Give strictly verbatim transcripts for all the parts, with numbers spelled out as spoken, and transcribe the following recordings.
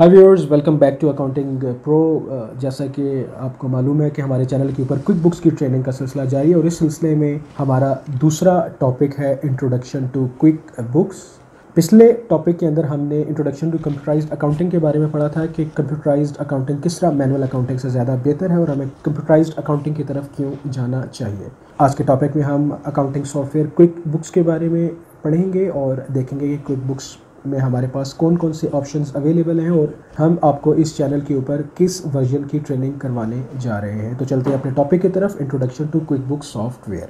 Hi viewers, welcome back to accounting pro. जैसा कि आपको मालूम है कि हमारे चैनल के ऊपर क्विक बुक्स की ट्रेनिंग का सिलसिला जारी है और इस सिलसिले में हमारा दूसरा टॉपिक है इंट्रोडक्शन टू क्विक बुक्स। पिछले टॉपिक के अंदर हमने इंट्रोडक्शन टू कंप्यूटराइज्ड अकाउंटिंग के बारे में पढ़ा था कि कंप्यूटराइज्ड अकाउंटिंग किस तरह मैनुअल अकाउंटिंग से ज़्यादा बेहतर है और हमें कंप्यूटराइज्ड अकाउंटिंग की तरफ क्यों जाना चाहिए। आज के टॉपिक में हम अकाउंटिंग सॉफ्टवेयर क्विक बुक्स के बारे में पढ़ेंगे और देखेंगे कि क्विक बुक्स में हमारे पास कौन कौन से ऑप्शंस अवेलेबल हैं और हम आपको इस चैनल के ऊपर किस वर्जन की ट्रेनिंग करवाने जा रहे हैं। तो चलते हैं अपने टॉपिक की तरफ, introduction to QuickBooks software.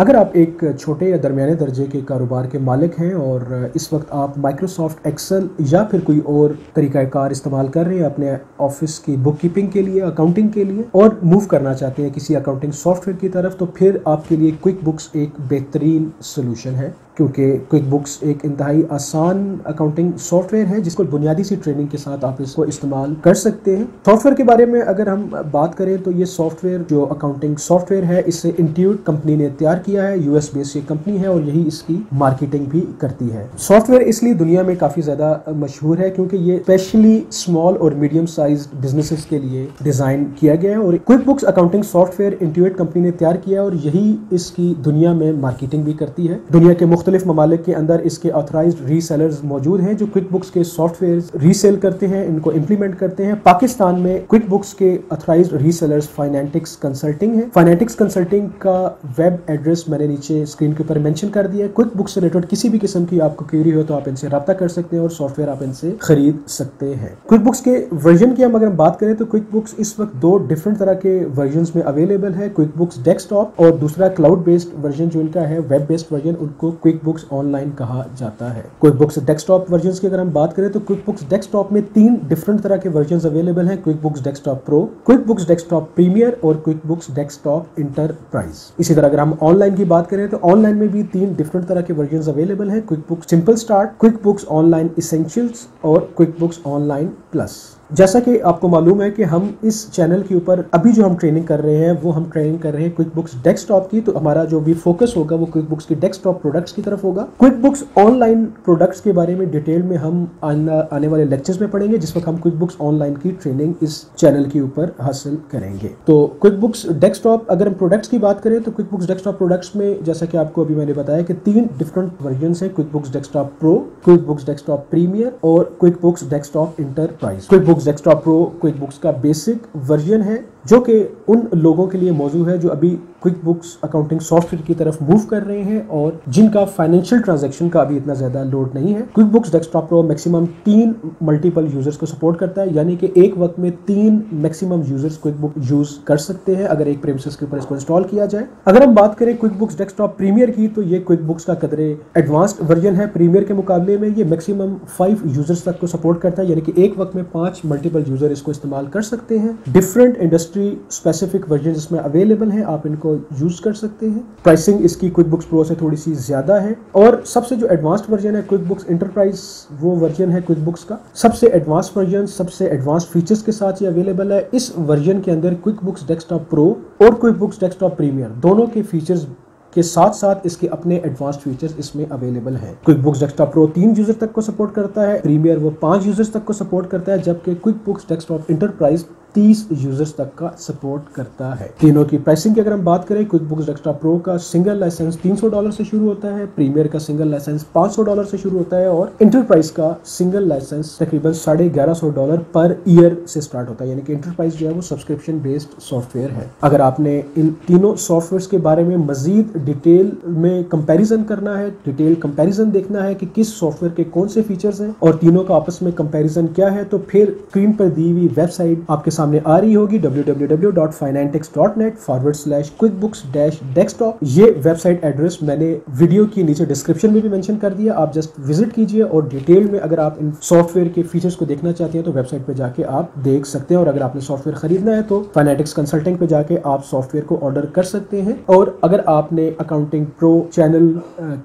अगर आप एक छोटे या दरमियाने दर्जे के कारोबार के मालिक हैं और इस वक्त आप माइक्रोसॉफ्ट एक्सेल या फिर कोई और तरीक़ाकार इस्तेमाल कर रहे हैं अपने ऑफिस की बुक कीपिंग के लिए, अकाउंटिंग के लिए, और मूव करना चाहते हैं किसी अकाउंटिंग सॉफ्टवेयर की तरफ, तो फिर आपके लिए क्विक बुक्स एक बेहतरीन सोल्यूशन है, क्योंकि क्विक बुक्स एक इंतहाई आसान अकाउंटिंग सॉफ्टवेयर है जिसको बुनियादी सी ट्रेनिंग के साथ आप इसको इस्तेमाल कर सकते हैं। सॉफ्टवेयर के बारे में अगर हम बात करें तो ये सॉफ्टवेयर जो अकाउंटिंग सॉफ्टवेयर है, इसे इंट्यूट कंपनी ने तैयार किया है। यूएस बेस्ड ये कंपनी है और यही इसकी मार्केटिंग भी करती है। सॉफ्टवेयर इसलिए दुनिया में काफ़ी ज़्यादा मशहूर है क्योंकि ये स्पेशली स्मॉल और मीडियम साइज बिजनेसेस के लिए डिज़ाइन किया गया है और QuickBooks accounting software Intuit company ने तैयार किया और यही इसकी दुनिया में मार्केटिंग भी करती है। दुनिया के मुख्तलिफ ममालिक के अंदर इसके ऑथराइज्ड रीसेलर्स मौजूद हैं जो क्विक बुक्स के सॉफ्टवेयर रीसेल करते हैं, इनको इम्प्लीमेंट करते हैं। पाकिस्तान में क्विक बुक्स के ऑथराइज्ड रीसेलर्स फाइनेंटिक्स कंसल्टिंग है। फाइनेंटिक्स कंसल्टिंग का वेब एड्रेस मैंने नीचे स्क्रीन के ऊपर मेंशन कर दिया है। क्विक बुक्स से रिलेटेड किसी भी किस्म की आपको क्यूरी हो तो आप इनसे रब्ता कर सकते हैं और सॉफ्टवेयर आप इनसे खरीद सकते हैं। क्विक बुक्स के वर्जन की हम अगर बात करें तो क्विक बुक्स इस वक्त दो डिफरेंट तरह के वर्जन में अवेलेबल है, क्विक बुक्स डेस्कटॉप और दूसरा क्लाउड बेस्ड वर्जन जो इनका है, वेब बेस्ड वर्जन, उनको क्विक बुक्स ऑनलाइन कहा जाता है। क्विक बुक्स डेस्कटॉप वर्जन की अगर हम बात करें तो क्विक बुक्स डेस्कटॉप में तीन डिफरेंट तरह के वर्जन अवेलेबल हैं, QuickBooks desktop pro, QuickBooks desktop premier और क्विक बुक्स डेस्कटॉप इंटरप्राइज। इसी तरह अगर हम ऑनलाइन की बात करें तो ऑनलाइन में भी तीन डिफरेंट तरह के वर्जन अवेलेबल हैं, QuickBooks simple start, QuickBooks online essentials और क्विक बुक्स ऑनलाइन प्लस। जैसा कि आपको मालूम है कि हम इस चैनल के ऊपर अभी जो हम ट्रेनिंग कर रहे हैं वो हम ट्रेनिंग कर रहे हैं क्विक बुक्स डेस्कटॉप की, तो हमारा जो भी फोकस होगा वो क्विक बुक्स के डेस्कटॉप प्रोडक्ट्स की तरफ होगा। क्विक बुक्स ऑनलाइन प्रोडक्ट्स के बारे में डिटेल में हम आने वाले लेक्चर्स में पढ़ेंगे, जिस वक्त हम क्विक बुक्स ऑनलाइन की ट्रेनिंग इस चैनल के ऊपर हासिल करेंगे। तो क्विक बुक्स डेस्कटॉप, अगर हम प्रोडक्ट्स की बात करें तो क्विक बुक्स डेस्कटॉप प्रोडक्ट्स में जैसा कि आपको अभी मैंने बताया कि तीन डिफरेंट वर्जन है, QuickBooks desktop pro, QuickBooks desktop premier और QuickBooks desktop enterprise. Books desktop pro quick books का बेसिक वर्जन है जो कि उन लोगों के लिए मौजू है जो अभी क्विक बुक्स अकाउंटिंग सॉफ्टवेयर की तरफ मूव कर रहे हैं और जिनका फाइनेंशियल ट्रांजैक्शन का अभी इतना ज़्यादा लोड नहीं है। QuickBooks desktop pro maximum तीन मल्टीपल यूजर्स को सपोर्ट करता है, यानी कि एक वक्त में तीन maximum users QuickBook use कर सकते हैं अगर एक प्रेमिसेस के ऊपर इसको इंस्टॉल किया जाए। अगर हम बात करें क्विक बुक्स डेस्कटॉप प्रीमियर की तो ये क्विक बुक्स का कदरे एडवांस्ड वर्जन है। प्रीमियर के मुकाबले में ये मैक्सिमम फाइव यूजर्स तक को सपोर्ट करता है, यानी कि एक वक्त में पाँच मल्टीपल यूजर इसको इस्तेमाल कर सकते हैं। डिफरेंट इंडस्ट्री स्पेसिफिक वर्जन इसमें अवेलेबल है, आप इनको यूज कर सकते हैं। प्राइसिंग इसकी क्विक बुक्स प्रो से थोड़ी सी ज्यादा है और सबसे जो एडवांस्ड वर्जन है क्विक बुक्स इंटरप्राइज, वो वर्जन है क्विक बुक्स का सबसे एडवांस्ड वर्जन, सबसे एडवांस्ड फीचर्स के साथ ये अवेलेबल है। इस वर्जन के अंदर क्विक बुक्स डेस्कटॉप प्रो और क्विक बुक्स डेस्कटॉप प्रीमियर दोनों के फीचर्स के साथ साथ इसके अपने एडवांस्ड फीचर्स इसमें अवेलेबल हैं। क्विक बुक्स डेस्कटॉप प्रो तीन यूजर तक को सपोर्ट करता है, प्रीमियर वो पांच यूजर्स तक को सपोर्ट करता है, जबकि क्विक बुक्स डेस्कटॉप इंटरप्राइज तीस यूजर्स तक का सपोर्ट करता है। तीनों की प्राइसिंग की अगर हम बात करें, क्विक बुक्स डेस्कटॉप प्रो का सिंगल लाइसेंस तीन सौ डॉलर से शुरू होता है, प्रीमियर का सिंगल लाइसेंस पाँच सौ डॉलर से शुरू होता है और इंटरप्राइज का सिंगल लाइसेंस तकरीबन साढ़े ग्यारह सौ डॉलर पर ईयर से स्टार्ट होता है, यानी कि इंटरप्राइज जो है वो सब्सक्रिप्शन बेस्ड सॉफ्टवेयर है। अगर आपने इन तीनों सॉफ्टवेयर के बारे में मजीद डिटेल में कंपेरिजन करना है, डिटेल कंपेरिजन देखना है कि किस सॉफ्टवेयर के कौन से फीचर्स हैं और तीनों का आपस में कंपेरिजन क्या है, तो फिर स्क्रीन पर दी हुई वेबसाइट आपके सामने आ रही होगी W W W dot Finantix dot net forward slash QuickBooks dash desktop. ये वेबसाइट एड्रेस मैंने वीडियो की नीचे डिस्क्रिप्शन में भी मेंशन कर दिया, आप जस्ट विजिट कीजिए और डिटेल में अगर आप इन सॉफ्टवेयर के फीचर्स को देखना चाहते हैं तो वेबसाइट पे जाके आप देख सकते हैं। और अगर आपने सॉफ्टवेयर खरीदना है तो फाइनेंटिक्स कंसल्टिंग पे जाके आप सॉफ्टवेयर को ऑर्डर कर सकते हैं और अगर आपने अकाउंटिंग प्रो चैनल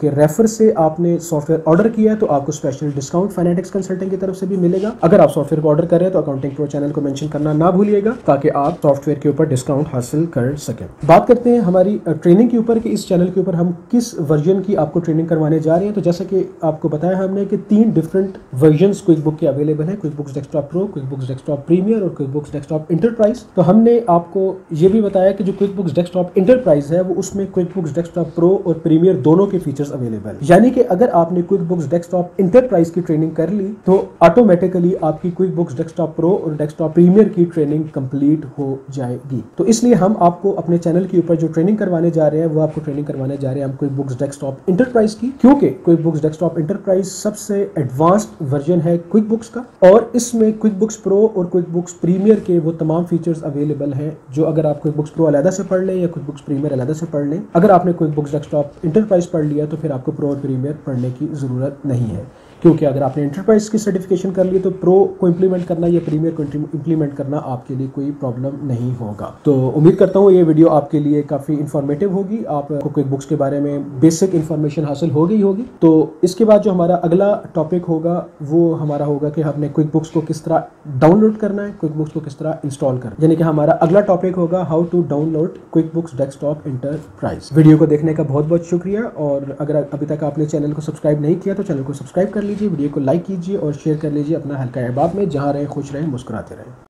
के रेफर से आपने सॉफ्टवेयर ऑर्डर किया तो आपको स्पेशल डिस्काउंट फाइनेंटिक्स कंसल्टिंग की तरफ से भी मिलेगा। अगर आप सॉफ्टवेयर को ऑर्डर कर रहे हैं तो अकाउंटिंग प्रो चैनल को मेंशन करना ना ना भूलिएगा ताकि आप सॉफ्टवेयर के ऊपर डिस्काउंट हासिल कर सकें। बात करते हैं हमारी ट्रेनिंग के ऊपर कि इस चैनल के ऊपर हम किस वर्जन की आपको ट्रेनिंग करवाने जा रहे हैं। तो जैसा कि आपको बताया हमने कि तीन डिफरेंट वर्जन्स क्विक बुक के अवेलेबल है, QuickBooks desktop pro, QuickBooks desktop premier और क्विक बुक्स डेस्कटॉप इंटरप्राइज। तो हमने आपको ये भी बताया कि जो क्विक बुक्स डेस्कटॉप इंटरप्राइज है वो उसमें क्विक बुक्स डेस्कटॉप प्रो और प्रीमियर दोनों के फीचर्स अवेलेबल, यानी कि अगर आपने क्विक बुक्स डेस्कटॉप इंटरप्राइज की ट्रेनिंग कर ली तो ऑटोमेटिकली आपकी क्विक बुक्स डेस्कटॉप प्रो और डेस्कटॉप प्रीमियर की ट्रेनिंग कंप्लीट हो जाएगी। तो इसलिए हम आपको अपने चैनल के ऊपर जो ट्रेनिंग करवाने जा रहे हैं वो आपको ट्रेनिंग करवाने जा रहे हैं हम क्विक बुक्स डेस्कटॉप इंटरप्राइज की, क्योंकि क्विक बुक्स डेस्कटॉप इंटरप्राइज सबसे एडवांस्ड वर्जन है क्विक बुक्स का और इसमें क्विक बुक्स प्रो और क्विक बुक्स प्रीमियर के वो तमाम फीचर्स अवेलेबल हैं जो अगर आप क्विक बुक्स प्रो अलग से पढ़ लें या क्विक बुक्स प्रीमियर अलग से पढ़ लें, अगर आपने क्विक बुक्स डेस्कटॉप इंटरप्राइज पढ़ लिया तो फिर आपको प्रो और प्रीमियर पढ़ने की जरूरत नहीं है, क्योंकि अगर आपने इंटरप्राइज की सर्टिफिकेशन कर ली तो प्रो को इंप्लीमेंट करना या प्रीमियर को इंप्लीमेंट करना आपके लिए कोई प्रॉब्लम नहीं होगा। तो उम्मीद करता हूँ ये वीडियो आपके लिए काफ़ी इन्फॉर्मेटिव होगी, आपको क्विक बुक्स के बारे में बेसिक इन्फॉर्मेशन हासिल हो गई होगी। तो इसके बाद जो हमारा अगला टॉपिक होगा वो हमारा होगा कि हमने क्विक बुक्स को किस तरह डाउनलोड करना है, क्विक बुक्स को किस तरह इंस्टॉल करना है, यानी कि हमारा अगला टॉपिक होगा how to download QuickBooks desktop enterprise. Video को देखने का बहुत बहुत शुक्रिया, और अगर अभी तक आपने चैनल को सब्सक्राइब नहीं किया तो चैनल को सब्सक्राइब कर लीजिए, वीडियो को लाइक कीजिए और शेयर कर लीजिए अपना हल्का अहबाब में। जहाँ रहें, खुश रहें, मुस्कुराते रहें।